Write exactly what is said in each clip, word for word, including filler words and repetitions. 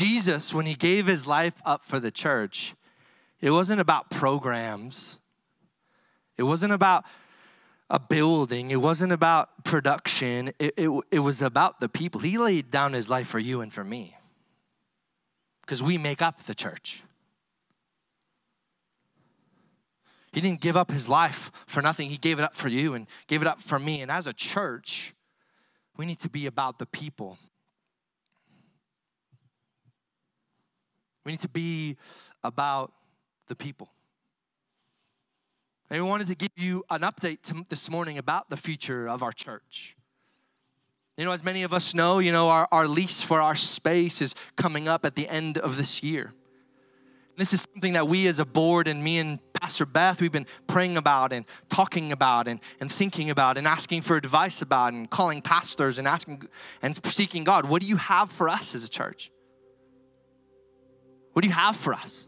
Jesus, when he gave his life up for the church, it wasn't about programs. It wasn't about a building. It wasn't about production. It, it, it was about the people. He laid down his life for you and for me because we make up the church. He didn't give up his life for nothing. He gave it up for you and gave it up for me. And as a church, we need to be about the people. We need to be about the people. And we wanted to give you an update to this morning about the future of our church. You know, as many of us know, you know, our, our lease for our space is coming up at the end of this year. This is something that we as a board and me and Pastor Beth, we've been praying about and talking about and, and thinking about and asking for advice about and calling pastors and asking and seeking God, what do you have for us as a church? What do you have for us?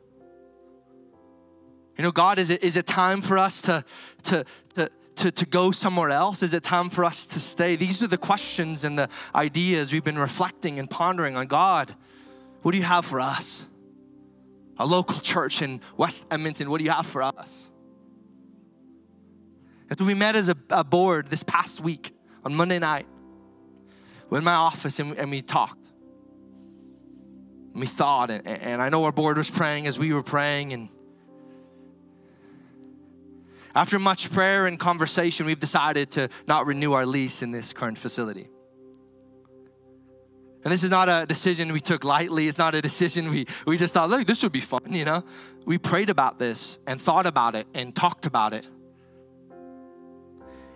You know, God, is it, is it time for us to, to, to, to, to go somewhere else? Is it time for us to stay? These are the questions and the ideas we've been reflecting and pondering on. God, what do you have for us? A local church in West Edmonton, what do you have for us? And so we met as a, a board this past week on Monday night. We're in my office and, and we talked. And we thought, and, and I know our board was praying as we were praying. And after much prayer and conversation, we've decided to not renew our lease in this current facility. And this is not a decision we took lightly. It's not a decision we, we just thought, look, this would be fun, you know. We prayed about this and thought about it and talked about it.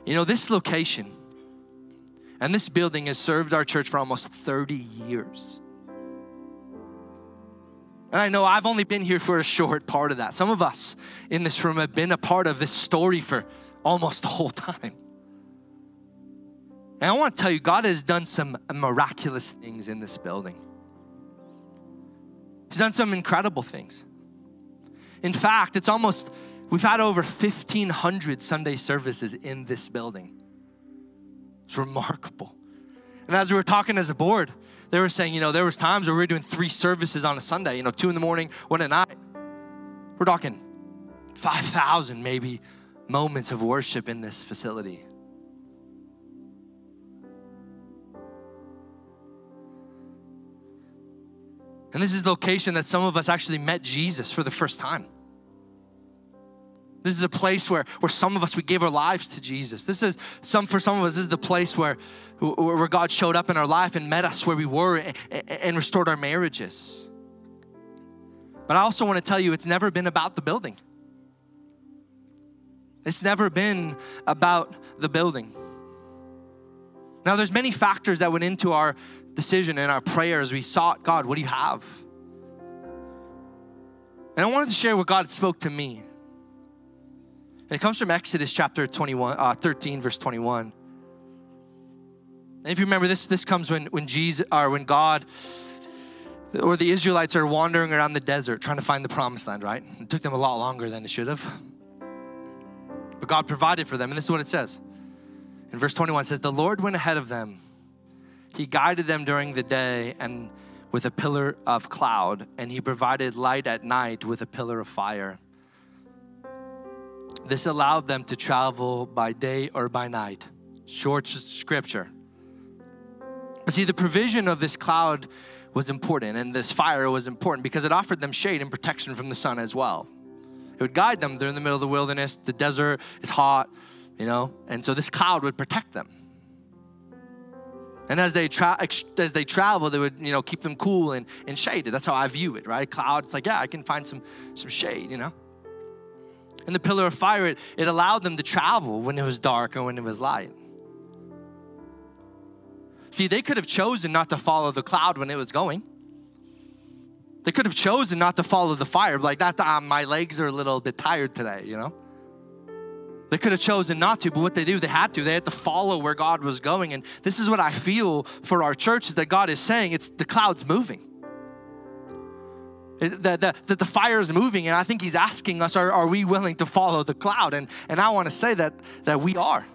You know, this location and this building has served our church for almost thirty years. And I know I've only been here for a short part of that. Some of us in this room have been a part of this story for almost the whole time. And I want to tell you, God has done some miraculous things in this building. He's done some incredible things. In fact, it's almost, we've had over fifteen hundred Sunday services in this building. It's remarkable. And as we were talking as a board, they were saying, you know, there was times where we were doing three services on a Sunday, you know, two in the morning, one at night. We're talking five thousand maybe moments of worship in this facility. And this is the location that some of us actually met Jesus for the first time. This is a place where, where some of us, we gave our lives to Jesus. This is, some for some of us, this is the place where, where God showed up in our life and met us where we were and, and restored our marriages. But I also want to tell you, it's never been about the building. It's never been about the building. Now, there's many factors that went into our decision and our prayers. We sought, God, what do you have? And I wanted to share what God spoke to me. And it comes from Exodus chapter twenty-one, uh, thirteen, verse twenty-one. And if you remember, this this comes when when Jesus, or when God, or the Israelites are wandering around the desert trying to find the promised land, right? It took them a lot longer than it should have. But God provided for them. And this is what it says. In verse twenty-one, it says, the Lord went ahead of them. He guided them during the day and with a pillar of cloud, and he provided light at night with a pillar of fire. This allowed them to travel by day or by night. Short scripture. See, the provision of this cloud was important, and this fire was important because it offered them shade and protection from the sun as well. It would guide them. They're in the middle of the wilderness. The desert is hot, you know, and so this cloud would protect them. And as they, tra as they travel, they would, you know, keep them cool and, and shaded. That's how I view it, right? Cloud, it's like, yeah, I can find some, some shade, you know. And the pillar of fire, it, it allowed them to travel when it was dark or when it was light. See, they could have chosen not to follow the cloud when it was going. They could have chosen not to follow the fire. Like, that, uh, my legs are a little bit tired today, you know. They could have chosen not to, but what they do, they had to. They had to follow where God was going. And this is what I feel for our church, is that God is saying, it's the cloud's moving. It, that, that, that the fire is moving. And I think he's asking us, are, are we willing to follow the cloud? And, and I want to say that, that we are.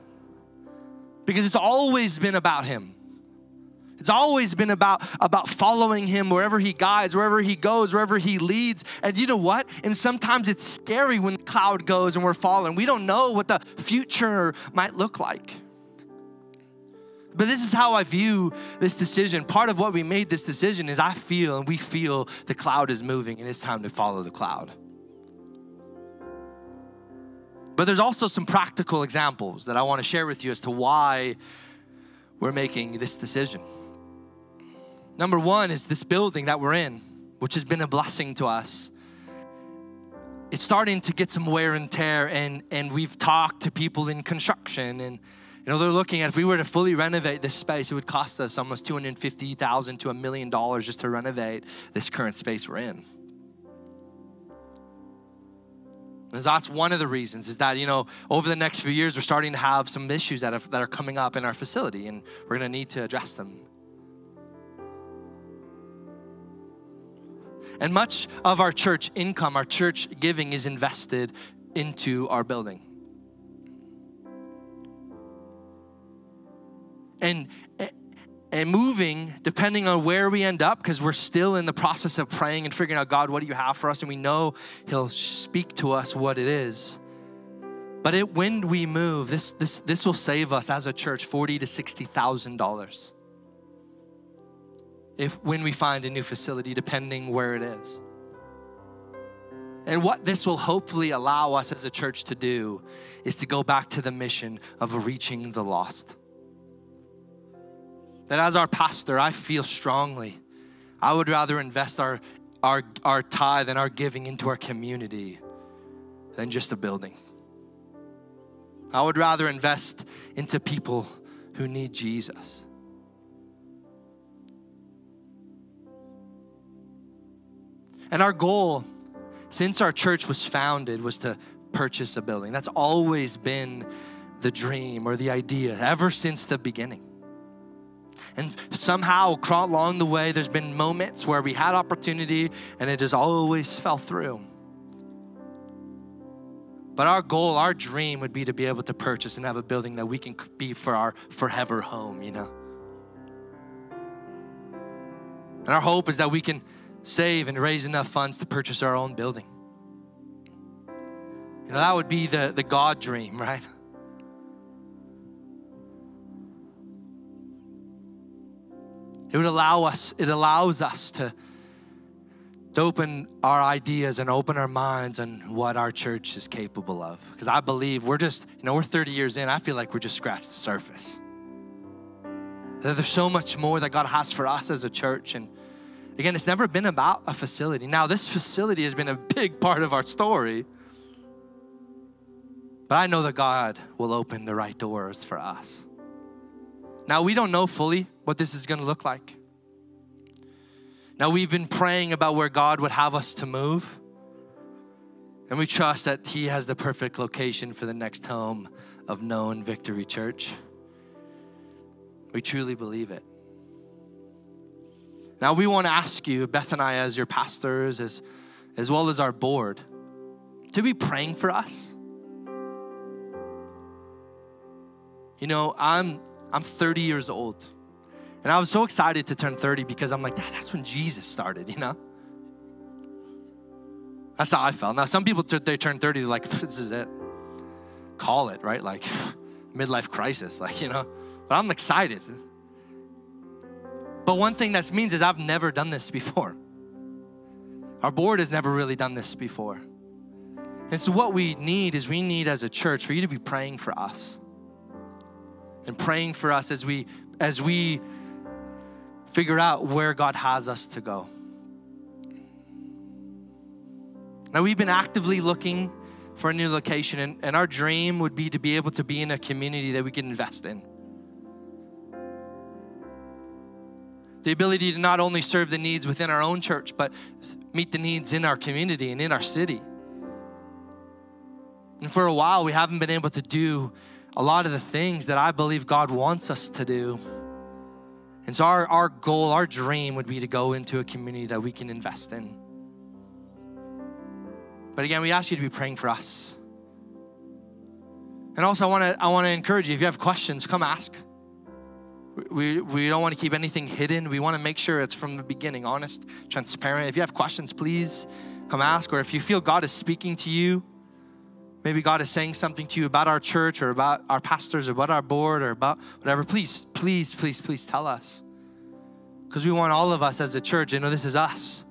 Because it's always been about him. It's always been about, about following him wherever he guides, wherever he goes, wherever he leads. And you know what? And sometimes it's scary when the cloud goes and we're following. We don't know what the future might look like. But this is how I view this decision. Part of what we made this decision is I feel and we feel the cloud is moving and it's time to follow the cloud. But there's also some practical examples that I want to share with you as to why we're making this decision. Number one is this building that we're in, which has been a blessing to us. It's starting to get some wear and tear, and, and we've talked to people in construction, and you know, they're looking at if we were to fully renovate this space, it would cost us almost two hundred fifty thousand dollars to a million dollars just to renovate this current space we're in. And that's one of the reasons is that, you know, over the next few years, we're starting to have some issues that, have, that are coming up in our facility, and we're going to need to address them. And much of our church income, our church giving is invested into our building. And, and moving, depending on where we end up, because we're still in the process of praying and figuring out, God, what do you have for us? And we know he'll speak to us what it is. But it, when we move, this, this, this will save us as a church forty thousand to sixty thousand dollars if when we find a new facility, depending where it is. And what this will hopefully allow us as a church to do is to go back to the mission of reaching the lost. That as our pastor, I feel strongly, I would rather invest our, our, our tithe and our giving into our community than just a building. I would rather invest into people who need Jesus. And our goal, since our church was founded, was to purchase a building. That's always been the dream or the idea ever since the beginning. And somehow along the way, there's been moments where we had opportunity and it just always fell through. But our goal, our dream would be to be able to purchase and have a building that we can be for our forever home, you know. And our hope is that we can save and raise enough funds to purchase our own building. You know, that would be the, the God dream, right? It would allow us, it allows us to, to open our ideas and open our minds on what our church is capable of. Because I believe we're just, you know, we're thirty years in. I feel like we're just scratched the surface. That there's so much more that God has for us as a church. And again, it's never been about a facility. Now, this facility has been a big part of our story. But I know that God will open the right doors for us. Now, we don't know fully what this is going to look like. Now, we've been praying about where God would have us to move. And we trust that he has the perfect location for the next home of Known Victory Church. We truly believe it. Now, we want to ask you, Beth and I, as your pastors, as, as well as our board, to be praying for us. You know, I'm... I'm thirty years old. And I was so excited to turn thirty because I'm like, Dad, that's when Jesus started, you know? That's how I felt. Now, some people, they turn thirty, they're like, this is it. Call it, right? Like, midlife crisis, like, you know? But I'm excited. But one thing that means is I've never done this before. Our board has never really done this before. And so what we need is we need as a church for you to be praying for us. And praying for us as we as we figure out where God has us to go. Now, we've been actively looking for a new location, and, and our dream would be to be able to be in a community that we can invest in. The ability to not only serve the needs within our own church, but meet the needs in our community and in our city. And for a while, we haven't been able to do a lot of the things that I believe God wants us to do. And so our, our goal, our dream would be to go into a community that we can invest in. But again, we ask you to be praying for us. And also I want to I want to encourage you, if you have questions, come ask. We, we don't want to keep anything hidden. We want to make sure it's from the beginning, honest, transparent. If you have questions, please come ask. Or if you feel God is speaking to you, maybe God is saying something to you about our church or about our pastors or about our board or about whatever, please, please, please, please tell us. Because we want all of us as a church, you know, this is us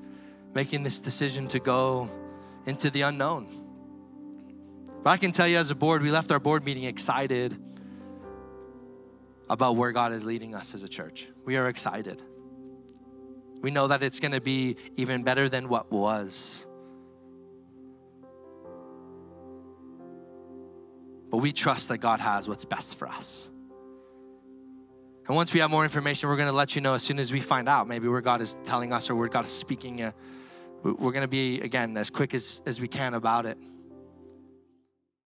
making this decision to go into the unknown. But I can tell you as a board, we left our board meeting excited about where God is leading us as a church. We are excited. We know that it's going to be even better than what was. But we trust that God has what's best for us. And once we have more information, we're going to let you know as soon as we find out, maybe where God is telling us or where God is speaking. Uh, we're going to be, again, as quick as, as we can about it.